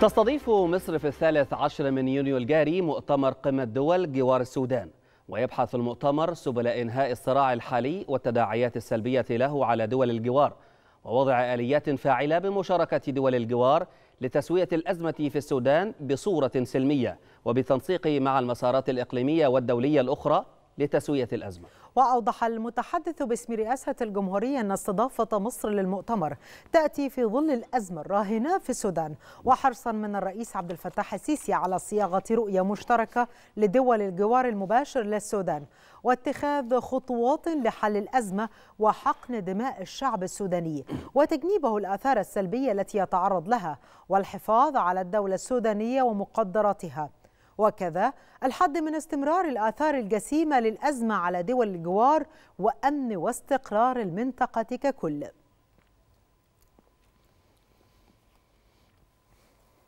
تستضيف مصر في 13 يونيو الجاري مؤتمر قمة دول جوار السودان، ويبحث المؤتمر سبل إنهاء الصراع الحالي والتداعيات السلبية له على دول الجوار، ووضع آليات فاعلة بمشاركة دول الجوار لتسوية الأزمة في السودان بصورة سلمية وبالتنسيق مع المسارات الإقليمية والدولية الأخرى لتسوية الأزمة. وأوضح المتحدث باسم رئاسة الجمهورية أن استضافة مصر للمؤتمر تأتي في ظل الأزمة الراهنة في السودان، وحرصا من الرئيس عبد الفتاح السيسي على صياغة رؤية مشتركة لدول الجوار المباشر للسودان واتخاذ خطوات لحل الأزمة وحقن دماء الشعب السوداني وتجنيبه الآثار السلبية التي يتعرض لها والحفاظ على الدولة السودانية ومقدراتها، وكذا الحد من استمرار الآثار الجسيمة للأزمة على دول الجوار وأمن واستقرار المنطقة ككل.